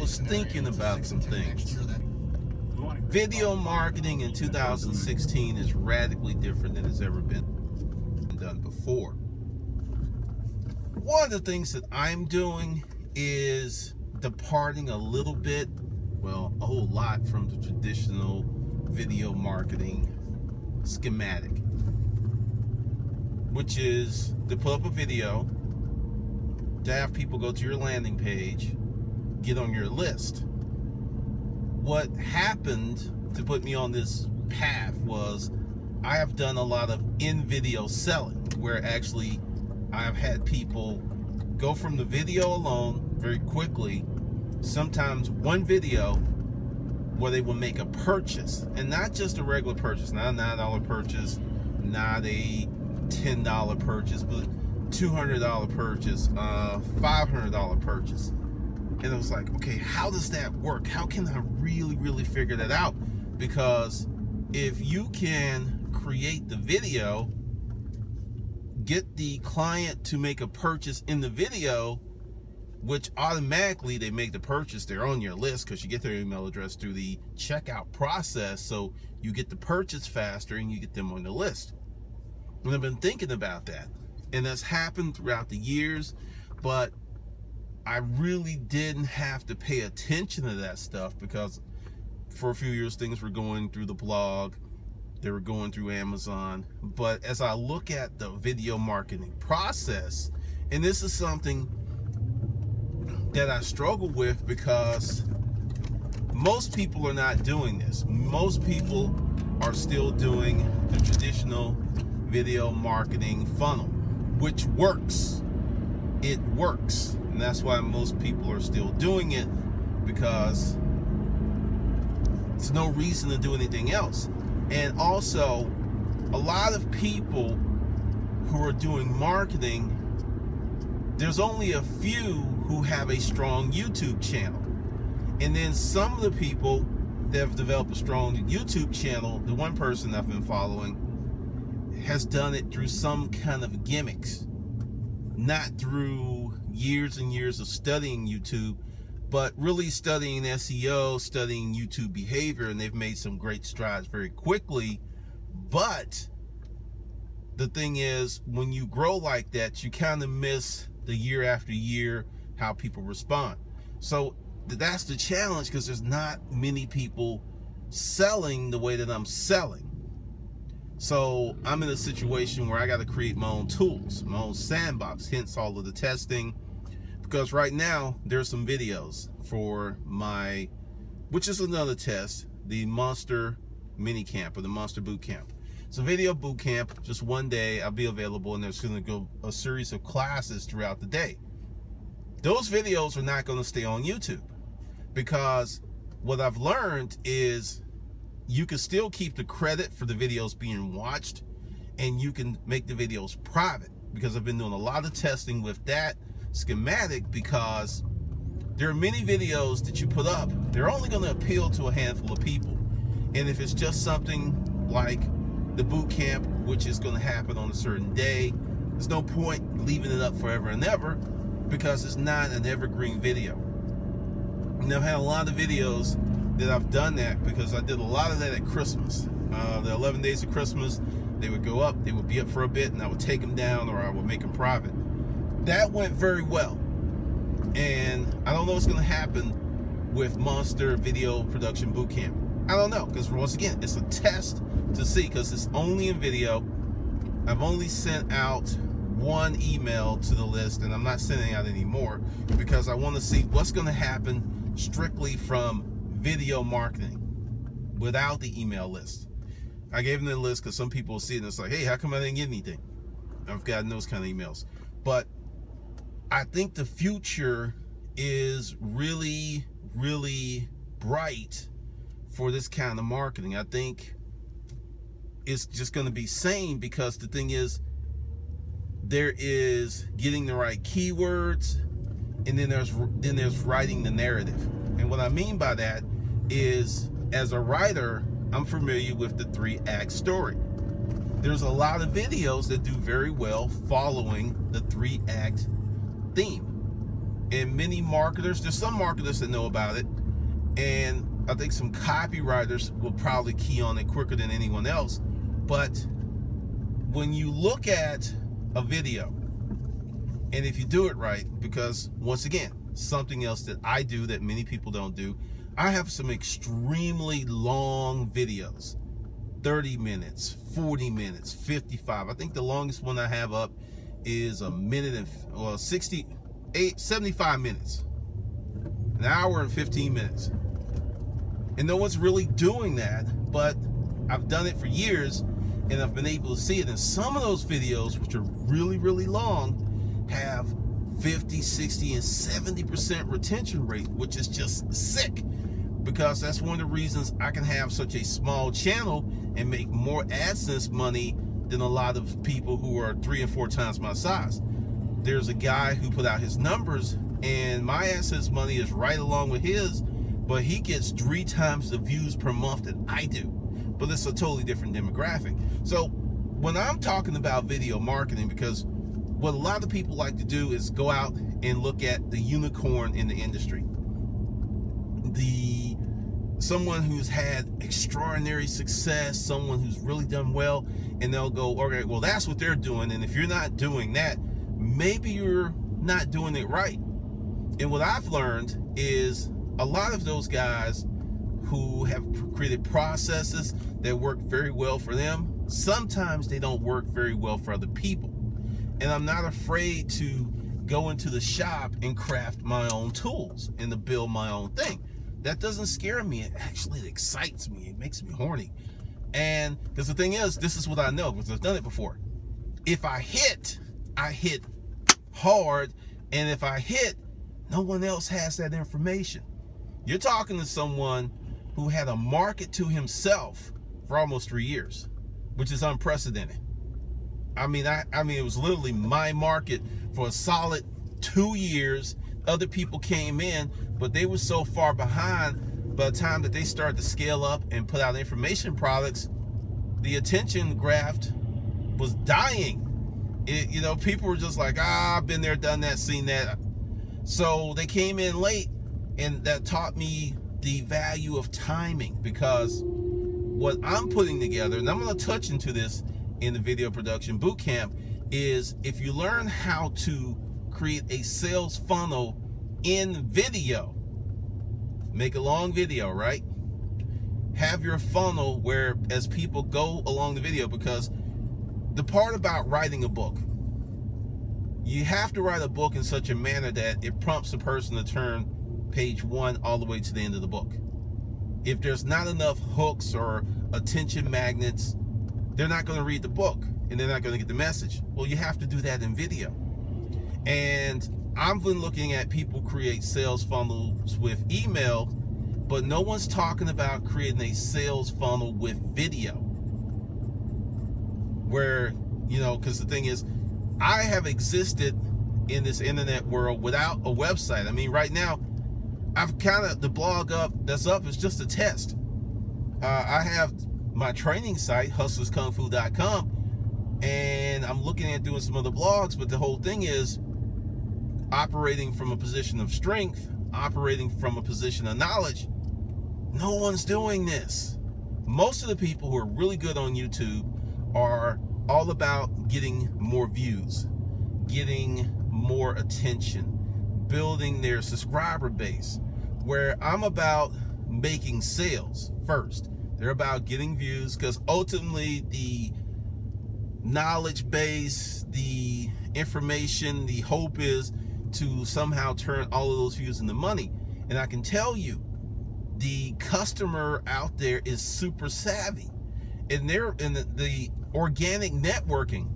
was thinking about some things. Video marketing in 2016 is radically different than it's ever been done before. One of the things that I'm doing is departing a little bit, well, a whole lot from the traditional video marketing schematic, which is to pull up a video, to have people go to your landing page, get on your list. What happened to put me on this path was I have done a lot of in-video selling, where actually I've had people go from the video alone very quickly, sometimes one video, where they will make a purchase, and not just a regular purchase, not a $9 purchase, not a $10 purchase, but $200 purchase, $500 purchase. And I was like, okay, how does that work? How can I really figure that out? Because if you can create the video, get the client to make a purchase in the video, which automatically they make the purchase, they're on your list because you get their email address through the checkout process, so you get the purchase faster and you get them on the list. And I've been thinking about that, and that's happened throughout the years, but I really didn't have to pay attention to that stuff because for a few years things were going through the blog, they were going through Amazon. But as I look at the video marketing process, and this is something that I struggle with because most people are not doing this. Most people are still doing the traditional video marketing funnel, which works. It works. And that's why most people are still doing it, because it's no reason to do anything else. And also, a lot of people who are doing marketing, there's only a few who have a strong YouTube channel. And then some of the people that have developed a strong YouTube channel, the one person I've been following has done it through some kind of gimmicks, not through years and years of studying YouTube, but really studying SEO, studying YouTube behavior, and they've made some great strides very quickly. But the thing is, when you grow like that, you kind of miss the year after year how people respond. So that's the challenge, because there's not many people selling the way that I'm selling. So I'm in a situation where I got to create my own tools, my own sandbox, hence all of the testing, because right now there's some videos for my, which is another test, the Monster Mini Camp or the Monster Boot Camp. So video boot camp, just one day I'll be available, and there's gonna go a series of classes throughout the day. Those videos are not gonna stay on YouTube, because what I've learned is you can still keep the credit for the videos being watched, and you can make the videos private, because I've been doing a lot of testing with that schematic, because there are many videos that you put up, they're only gonna appeal to a handful of people. And if it's just something like the boot camp, which is going to happen on a certain day, there's no point leaving it up forever and ever, because it's not an evergreen video. And I've had a lot of videos that I've done that, because I did a lot of that at Christmas. The 11 days of Christmas, they would go up, they would be up for a bit, and I would take them down or I would make them private. That went very well. And I don't know what's going to happen with Monster Video Production Bootcamp. I don't know, because once again, it's a test to see, because it's only in video. I've only sent out one email to the list, and I'm not sending out any more, because I want to see what's going to happen strictly from video marketing without the email list. I gave them the list because some people see it and it's like, hey, how come I didn't get anything? I've gotten those kind of emails. But I think the future is really bright for this kind of marketing. I think it's just going to be sane, because the thing is, there is getting the right keywords, and then there's writing the narrative. And what I mean by that is, as a writer, I'm familiar with the 3-act story. There's a lot of videos that do very well following the 3-act theme. and many marketers, there's some marketers that know about it, and I think some copywriters will probably key on it quicker than anyone else. But when you look at a video, and if you do it right, because once again, something else that I do that many people don't do, I have some extremely long videos, 30 minutes, 40 minutes, 55. I think the longest one I have up is a minute and, well, 68, 75 minutes, an hour and 15 minutes. And no one's really doing that, but I've done it for years and I've been able to see it. And some of those videos, which are really, really long, have 50, 60, and 70% retention rate, which is just sick, because that's one of the reasons I can have such a small channel and make more AdSense money than a lot of people who are 3 and 4 times my size. There's a guy who put out his numbers and my AdSense money is right along with his, but he gets 3 times the views per month that I do. But it's a totally different demographic. So when I'm talking about video marketing, because what a lot of people like to do is go out and look at the unicorn in the industry, someone who's had extraordinary success, someone who's really done well, and they'll go, okay, well, that's what they're doing, and if you're not doing that, maybe you're not doing it right. And what I've learned is a lot of those guys who have created processes that work very well for them, sometimes they don't work very well for other people. And I'm not afraid to go into the shop and craft my own tools and to build my own thing. That doesn't scare me. It actually excites me. It makes me horny. And because the thing is, this is what I know because I've done it before. If I hit hard. And if I hit, no one else has that information. You're talking to someone who had a market to himself for almost 3 years, which is unprecedented. I mean, it was literally my market for a solid 2 years. Other people came in, but they were so far behind by the time that they started to scale up and put out information products, the attention graft was dying. You know, people were just like, I've been there, done that, seen that. So they came in late, and that taught me the value of timing, because what I'm putting together, and I'm going to touch into this in the video production bootcamp, is if you learn how to create a sales funnel in video, make a long video, right? Have your funnel where as people go along the video, because the part about writing a book, you have to write a book in such a manner that it prompts the person to turn page 1 all the way to the end of the book. If there's not enough hooks or attention magnets, they're not going to read the book and they're not going to get the message. Well, you have to do that in video. And I've been looking at people create sales funnels with email, but no one's talking about creating a sales funnel with video, where, you know, because the thing is, I have existed in this internet world without a website. I mean, right now, I've kind of, the blog up that's up is just a test. I have my training site, hustlerskungfu.com, and I'm looking at doing some other blogs, but the whole thing is operating from a position of strength, operating from a position of knowledge. No one's doing this. Most of the people who are really good on YouTube are all about getting more views, getting more attention, building their subscriber base, where I'm about making sales first. They're about getting views, because ultimately the knowledge base, the information, the hope is to somehow turn all of those views into money. And I can tell you, the customer out there is super savvy, and they're in the organic networking.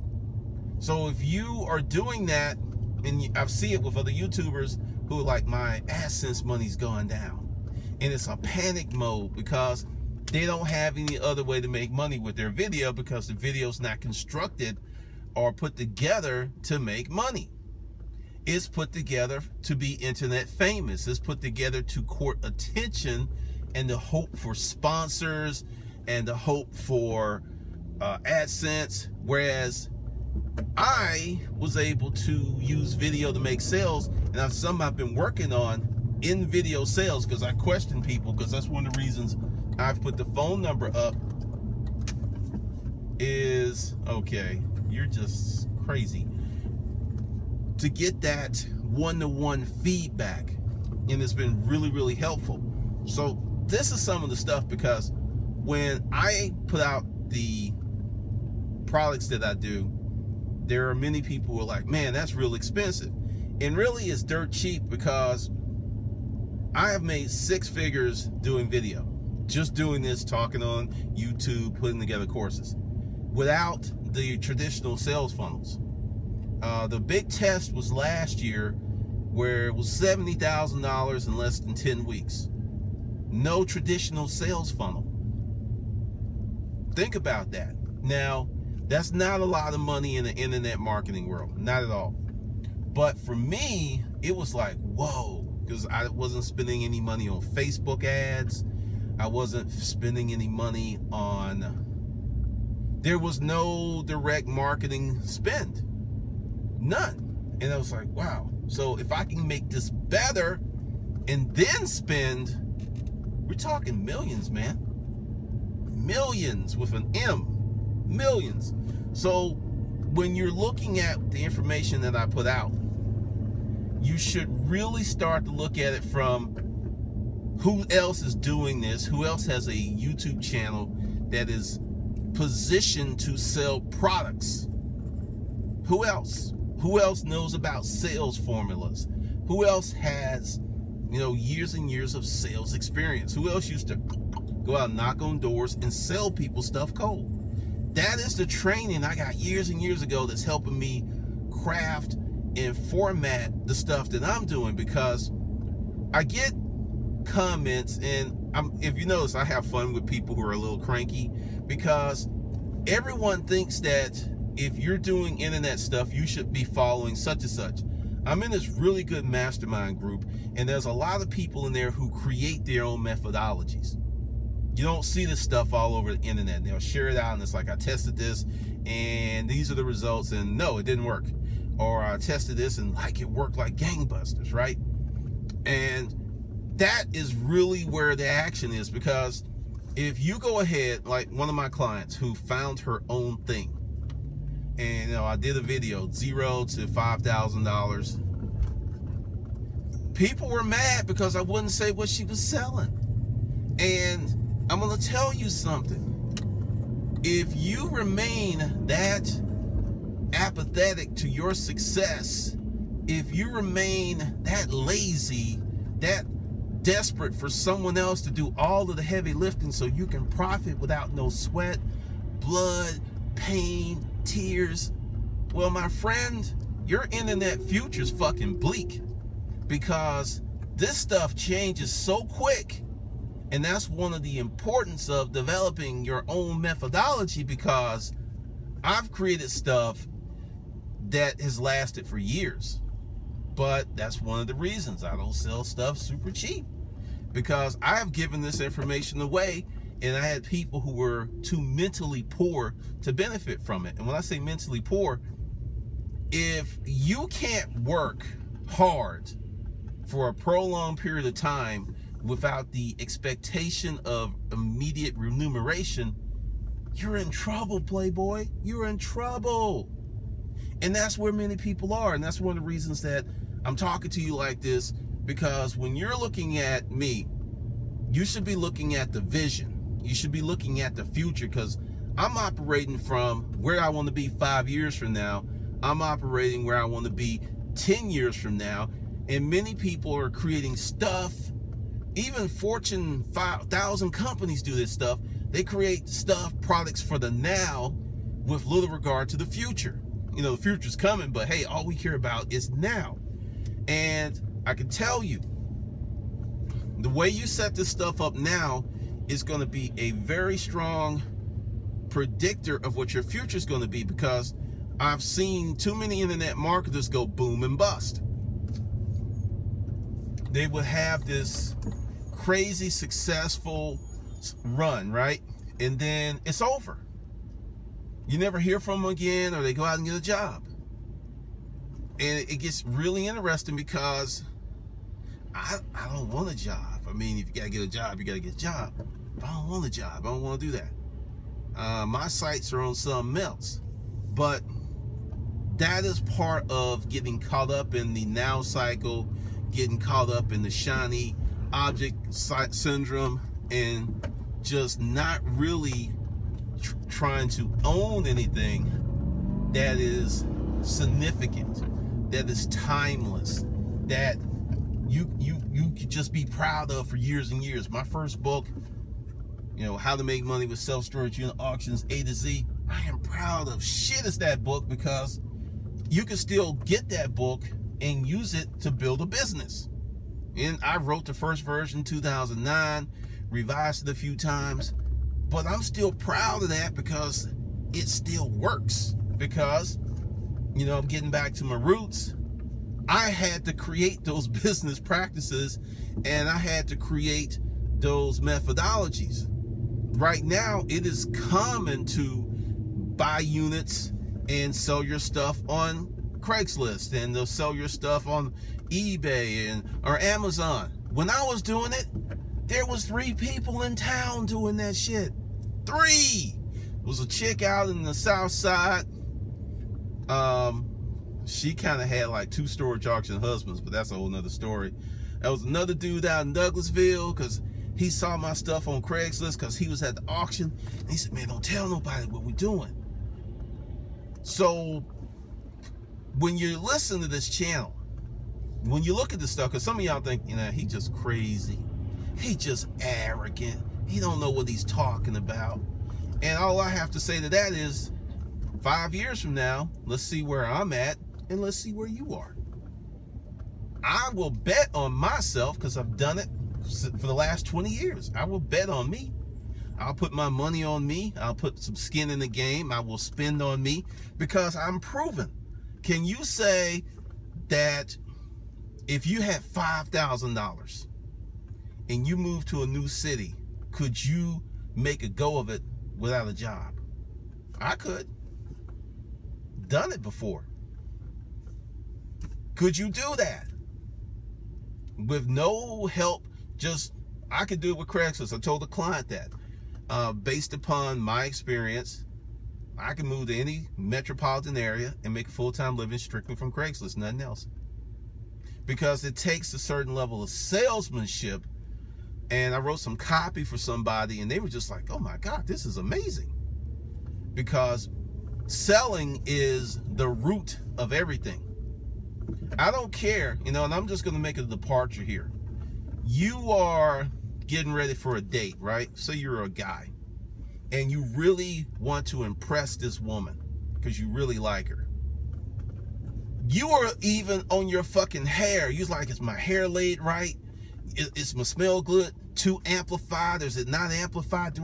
So if you are doing that, and I've seen it with other YouTubers who are like, my AdSense money's going down, and it's a panic mode because they don't have any other way to make money with their video, because the video's not constructed or put together to make money. It's put together to be internet famous. It's put together to court attention and to hope for sponsors and to hope for AdSense. Whereas I was able to use video to make sales And that's something I've been working on in video sales, because I question people, because that's one of the reasons I've put the phone number up is, okay, you're just crazy. To get that one-to-one feedback, and it's been really, really helpful. So this is some of the stuff, because when I put out the products that I do, there are many people who are like, man, that's real expensive. And really it's dirt cheap, because I have made six figures doing video, just doing this, talking on YouTube, putting together courses without the traditional sales funnels. The big test was last year, where it was $70,000 in less than 10 weeks. No traditional sales funnel. Think about that. Now, that's not a lot of money in the internet marketing world, not at all. But for me, it was like, whoa, because I wasn't spending any money on Facebook ads. I wasn't spending any money on, there was no direct marketing spend, none. And I was like, wow. So if I can make this better and then spend, we're talking millions, man. Millions with an M, millions. So when you're looking at the information that I put out, you should really start to look at it from who else is doing this, who else has a YouTube channel that is positioned to sell products. Who else? Who else knows about sales formulas? Who else has, you know, years and years of sales experience? Who else used to go out and knock on doors and sell people stuff cold? That is the training I got years and years ago that's helping me craft and format the stuff that I'm doing, because I get comments, and if you notice, I have fun with people who are a little cranky, because everyone thinks that if you're doing internet stuff, you should be following such and such. I'm in this really good mastermind group, and there's a lot of people in there who create their own methodologies. You don't see this stuff all over the internet, and they'll share it out, and it's like, I tested this and these are the results, and no, it didn't work. Or I tested this and like it worked like gangbusters, right? And that is really where the action is, because if you go ahead, like one of my clients who found her own thing, and you know, I did a video, $0 to $5,000. People were mad because I wouldn't say what she was selling. And I'm gonna tell you something. If you remain that apathetic to your success, if you remain that lazy, that desperate for someone else to do all of the heavy lifting so you can profit without no sweat, blood, pain, tears, well, my friend, your internet future's fucking bleak, because this stuff changes so quick. And that's one of the importance of developing your own methodology, because I've created stuff that has lasted for years. But that's one of the reasons I don't sell stuff super cheap, because I've given this information away, and I had people who were too mentally poor to benefit from it. And when I say mentally poor, if you can't work hard for a prolonged period of time without the expectation of immediate remuneration, you're in trouble, playboy. You're in trouble. And that's where many people are. And that's one of the reasons that I'm talking to you like this, because when you're looking at me, you should be looking at the vision. You should be looking at the future, because I'm operating from where I want to be 5 years from now. I'm operating where I want to be 10 years from now. And many people are creating stuff. Even Fortune 5,000 companies do this stuff. They create stuff, products for the now with little regard to the future. You know, the future's coming, but hey, all we care about is now. And I can tell you, the way you set this stuff up now is going to be a very strong predictor of what your future is going to be, because I've seen too many internet marketers go boom and bust. They would have this crazy successful run, right? And then it's over. You never hear from them again, or they go out and get a job. And it gets really interesting because I don't want a job. I mean, if you gotta get a job, you gotta get a job. But I don't want a job. I don't want to do that. My sights are on something else. But that is part of getting caught up in the now cycle, getting caught up in the shiny object syndrome, and just not really trying to own anything that is significant, that is timeless, that you could just be proud of for years and years. My first book, you know, How to Make Money with Self-Storage Unit Auctions, A to Z, I am proud of shit as that book, because you can still get that book and use it to build a business. And I wrote the first version in 2009, revised it a few times, but I'm still proud of that because it still works. Because, you know, I'm getting back to my roots. I had to create those business practices, and I had to create those methodologies. Right now, it is common to buy units and sell your stuff on Craigslist, and they'll sell your stuff on eBay or Amazon. When I was doing it, there was 3 people in town doing that shit. 3! It was a chick out in the South Side. She kind of had like 2 storage auction husbands, but that's a whole nother story. There was another dude out in Douglasville, because he saw my stuff on Craigslist because he was at the auction. And he said, man, don't tell nobody what we're doing. So when you listen to this channel, when you look at this stuff, because some of y'all think, you know, he just crazy. He just arrogant. He don't know what he's talking about. And all I have to say to that is, 5 years from now, let's see where I'm at and let's see where you are. I will bet on myself, because I've done it for the last 20 years. I will bet on me. I'll put my money on me. I'll put some skin in the game. I will spend on me because I'm proven. Can you say that if you had $5,000 and you moved to a new city, could you make a go of it without a job? I could. Done it before. Could you do that? With no help, just, I could do it with Craigslist. I told the client that. Based upon my experience, I can move to any metropolitan area and make a full-time living strictly from Craigslist, nothing else. Because it takes a certain level of salesmanship. And I wrote some copy for somebody, and they were just like, oh my God, this is amazing. Because selling is the root of everything. I don't care, you know, and I'm just going to make a departure here. You are getting ready for a date, right? Say you're a guy, and you really want to impress this woman because you really like her. You are even on your fucking hair. You're like, is my hair laid right? Is my smell good? Too amplified? Is it not amplified?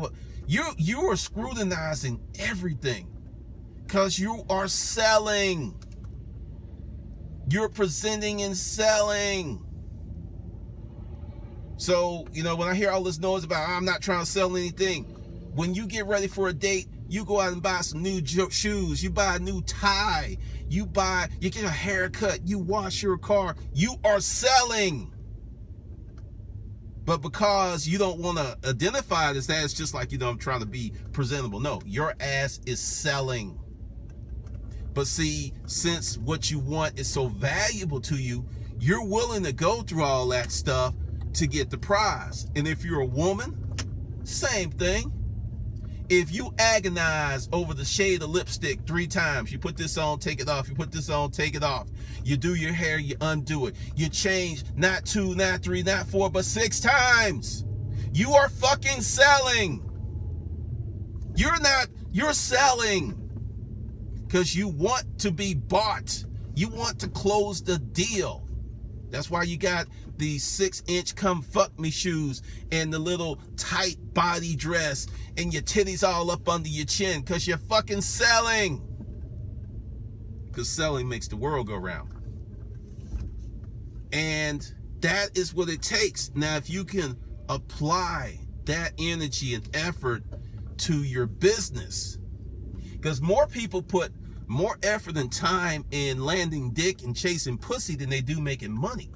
You are scrutinizing everything because you are selling. You're presenting and selling. So, you know, when I hear all this noise about, I'm not trying to sell anything. When you get ready for a date, you go out and buy some new shoes. You buy a new tie. You get a haircut. You wash your car. You are selling. But because you don't want to identify it as that, it's just like, you know, I'm trying to be presentable. No, your ass is selling. But see, since what you want is so valuable to you, you're willing to go through all that stuff to get the prize. And if you're a woman, same thing. If you agonize over the shade of lipstick 3 times, you put this on, take it off, you put this on, take it off. You do your hair, you undo it. You change not 2, not 3, not 4, but 6 times. You are fucking selling. You're selling. Because you want to be bought. You want to close the deal. That's why you got the 6-inch come fuck me shoes and the little tight body dress and your titties all up under your chin, because you're fucking selling. Because selling makes the world go round. And that is what it takes. Now, if you can apply that energy and effort to your business, because more people put more effort and time in landing dick and chasing pussy than they do making money.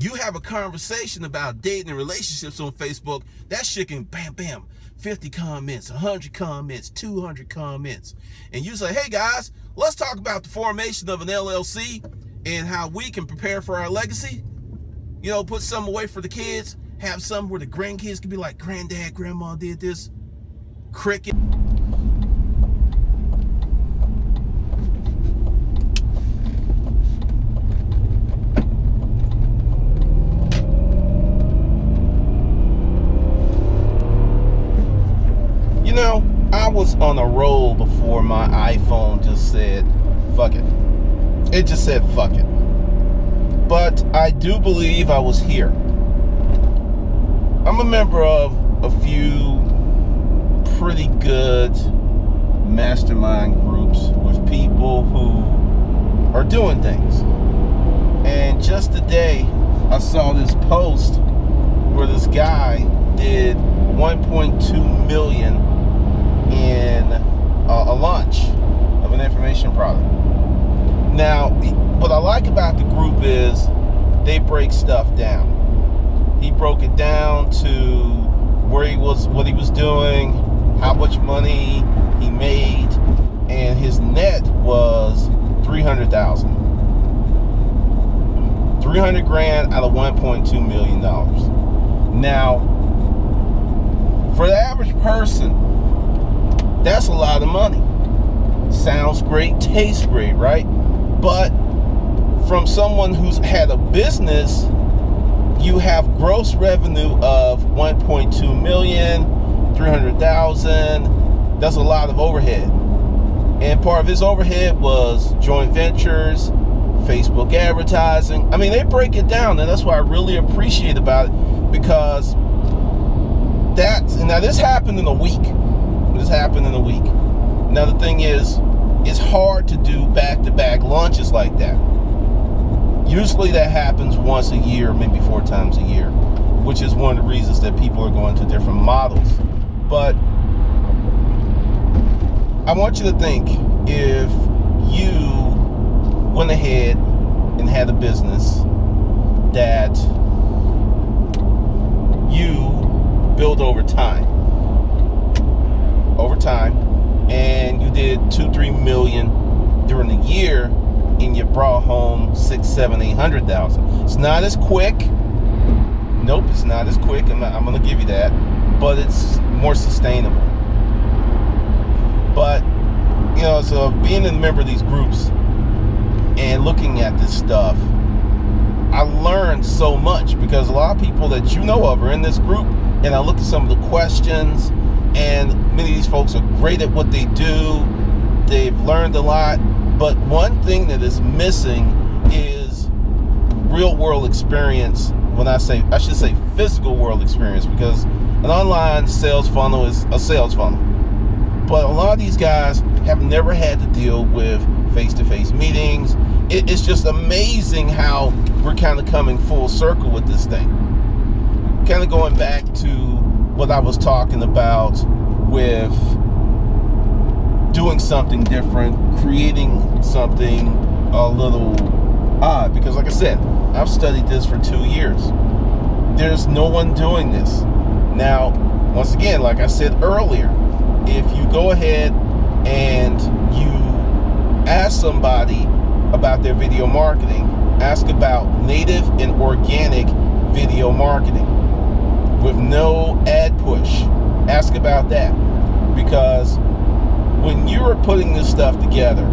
You have a conversation about dating and relationships on Facebook, that shit can bam, bam, 50 comments, 100 comments, 200 comments. And you say, hey guys, let's talk about the formation of an LLC and how we can prepare for our legacy. You know, put some away for the kids, have some where the grandkids can be like, granddad, grandma did this. Cricket. You know, I was on a roll before my iPhone just said, fuck it. It just said, fuck it. But I do believe I was here. I'm a member of a few pretty good mastermind groups with people who are doing things. And just today, I saw this post where this guy did 1.2 million in a launch of an information product. Now, what I like about the group is they break stuff down. He broke it down to where he was, what he was doing, how much money he made, and his net was 300,000. 300 grand out of $1.2 million. Now, for the average person, that's a lot of money. Sounds great, tastes great, right? But from someone who's had a business, you have gross revenue of 1.2 million, 300,000. That's a lot of overhead. And part of his overhead was joint ventures, Facebook advertising. I mean, they break it down, and that's what I really appreciate about it, because now this happened in a week. This happened in a week. Now the thing is, it's hard to do back-to-back launches like that. Usually that happens once a year, maybe 4 times a year, which is one of the reasons that people are going to different models. But I want you to think, if you went ahead and had a business that you build over time, and you did 2-3 million during the year, and you brought home 600-800,000. It's not as quick. Nope, it's not as quick. I'm gonna give you that, but it's more sustainable. But you know, so being a member of these groups and looking at this stuff, I learned so much, because a lot of people that you know of are in this group, and I look at some of the questions, and many of these folks are great at what they do. They've learned a lot. But one thing that is missing is real world experience. When I should say physical world experience, because an online sales funnel is a sales funnel. But a lot of these guys have never had to deal with face-to-face meetings. It's just amazing how we're kind of coming full circle with this thing. Kind of going back to what I was talking about with doing something different, creating something a little odd, because like I said, I've studied this for 2 years. There's no one doing this. Now, once again, like I said earlier, if you go ahead and you ask somebody about their video marketing, ask about native and organic video marketing with no ad push. Ask about that, because when you're putting this stuff together,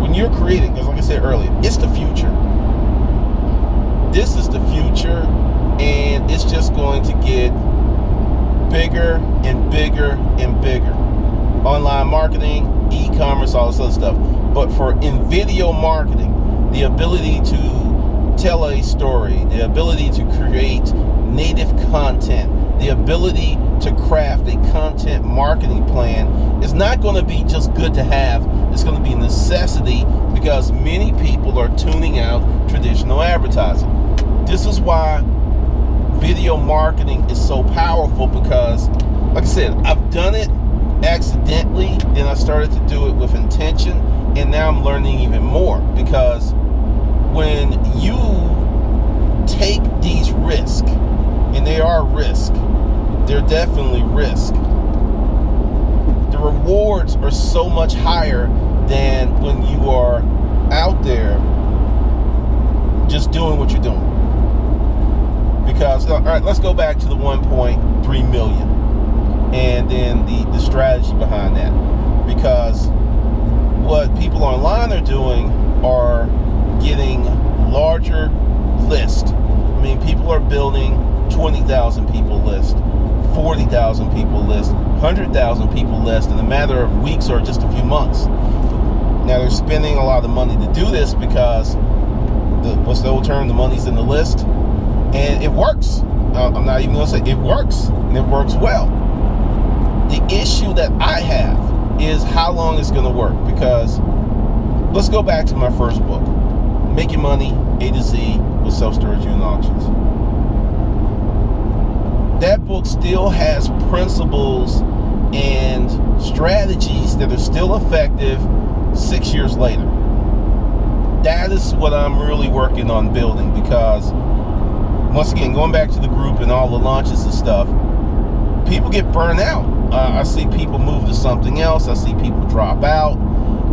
when you're creating, because like I said earlier, it's the future. This is the future, and it's just going to get bigger and bigger and bigger. Online marketing, e-commerce, all this other stuff. But in video marketing, the ability to tell a story, the ability to create native content, the ability to craft a content marketing plan is not going to be just good to have. It's going to be a necessity, because many people are tuning out traditional advertising. This is why video marketing is so powerful, because like I said, I've done it accidentally, then I started to do it with intention, and now I'm learning even more, because when you take these risks, and they are risk, they're definitely risk, the rewards are so much higher than when you are out there just doing what you're doing. Because, all right, let's go back to the 1.3 million and then the strategy behind that. Because what people online are doing are getting larger lists. I mean, people are building 20,000 people list, 40,000 people list, 100,000 people list in a matter of weeks or just a few months. Now, they're spending a lot of money to do this because, what's the old term, the money's in the list? And it works. I'm not even going to say it works, and it works well. The issue that I have is how long it's going to work, because let's go back to my first book, Making Money A to Z with Self-Storage Unit Auctions. That book still has principles and strategies that are still effective 6 years later. That is what I'm really working on building, because once again, going back to the group and all the launches and stuff, people get burned out. I see people move to something else. I see people drop out,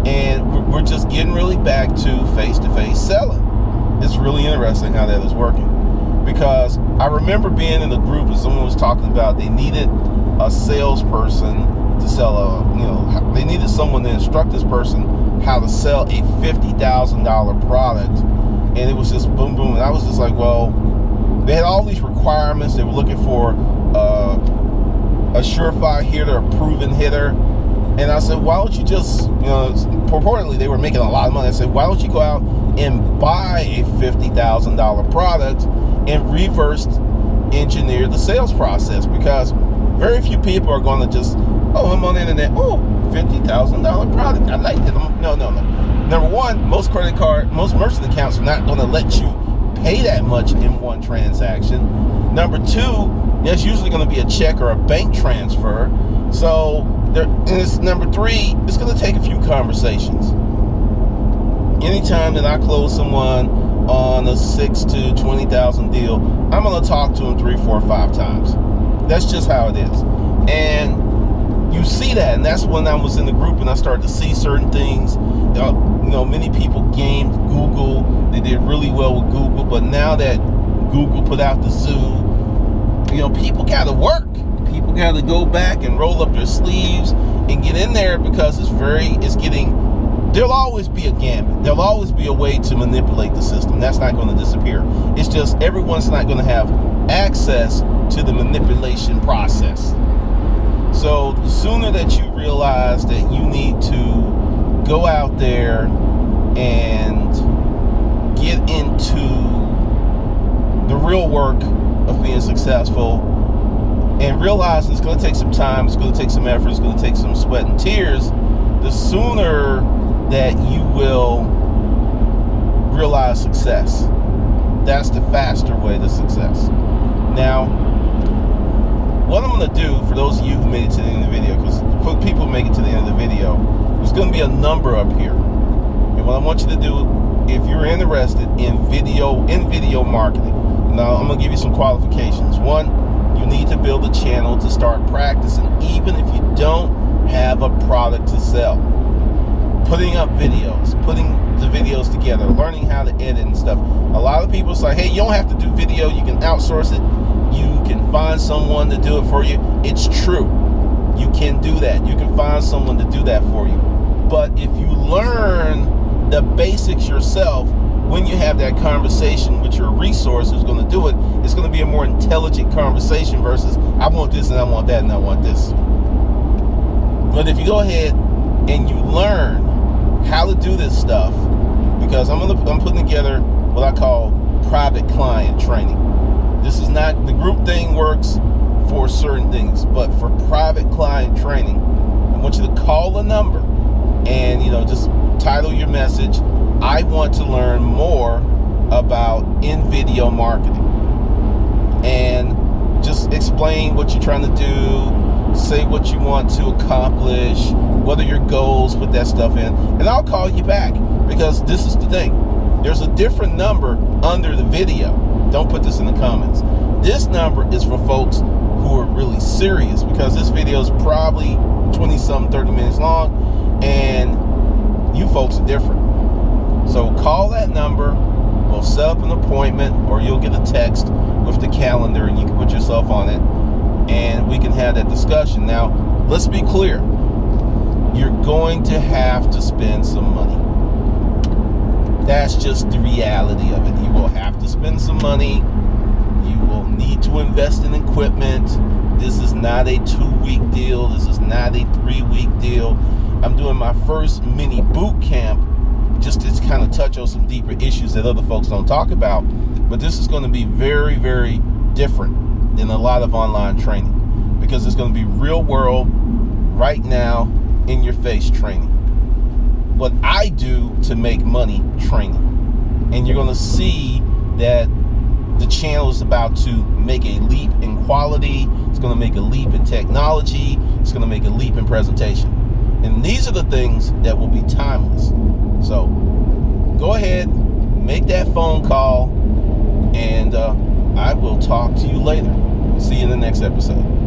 and we're just getting really back to face-to-face selling. It's really interesting how that is working, because I remember being in a group and someone was talking about they needed a salesperson to sell a, you know, they needed someone to instruct this person how to sell a $50,000 product, and it was just boom, boom, and I was just like, well, they had all these requirements. They were looking for a surefire hitter, a proven hitter, and I said, why don't you just, you know, purportedly they were making a lot of money. I said, why don't you go out and buy a $50,000 product and reverse engineer the sales process? Because very few people are going to just, oh, I'm on the internet, oh, $50,000 product, I like it. No. Number one, most credit card, most merchant accounts are not going to let you pay that much in one transaction. Number two, that's usually going to be a check or a bank transfer. So number three, it's going to take a few conversations. Anytime that I close someone on a $6,000 to $20,000 deal, I'm going to talk to them 3, 4, 5 times. That's just how it is. And you see that, and that's when I was in the group and I started to see certain things. You know, many people gamed Google. They did really well with Google, but now that Google put out the zoo, you know, people gotta work. People gotta go back and roll up their sleeves and get in there, because there'll always be a gambit. There'll always be a way to manipulate the system. That's not gonna disappear. It's just everyone's not gonna have access to the manipulation process. So the sooner that you realize that you need to go out there and get into the real work of being successful, and realize it's going to take some time, it's going to take some effort, it's going to take some sweat and tears, the sooner that you will realize success. That's the faster way to success. Now, what I'm going to do, for those of you who made it to the end of the video, because for people who make it to the end of the video, there's going to be a number up here. And what I want you to do, if you're interested in video marketing, now I'm going to give you some qualifications. One, you need to build a channel to start practicing, even if you don't have a product to sell. Putting up videos, putting the videos together, learning how to edit and stuff. A lot of people say, hey, you don't have to do video, you can outsource it, you can find someone to do it for you. It's true. You can do that. You can find someone to do that for you. But if you learn the basics yourself, when you have that conversation with your resource who's going to do it, it's going to be a more intelligent conversation versus I want this and I want that and I want this. But if you go ahead and you learn how to do this stuff, because I'm putting together what I call private client training. This is not, the group thing works for certain things, but for private client training, I want you to call a number and, you know, just title your message, I want to learn more about in-video marketing, and just explain what you're trying to do, say what you want to accomplish, what are your goals, put that stuff in, and I'll call you back, because this is the thing. There's a different number under the video. Don't put this in the comments. This number is for folks who are really serious, because this video is probably 20-something, 30 minutes long, and you folks are different. So call that number, we'll set up an appointment, or you'll get a text with the calendar and you can put yourself on it, and we can have that discussion. Now, let's be clear. You're going to have to spend some money. That's just the reality of it. You will have to spend some money. You will need to invest in equipment. This is not a 2-week deal. This is not a 3-week deal. I'm doing my first mini boot camp just to kind of touch on some deeper issues that other folks don't talk about. But this is going to be very, very different than a lot of online training, because it's going to be real world, right now, in your face training. What I do to make money training. And you're going to see that the channel is about to make a leap in quality. It's going to make a leap in technology. It's going to make a leap in presentation. And these are the things that will be timeless. So go ahead, make that phone call, and I will talk to you later. See you in the next episode.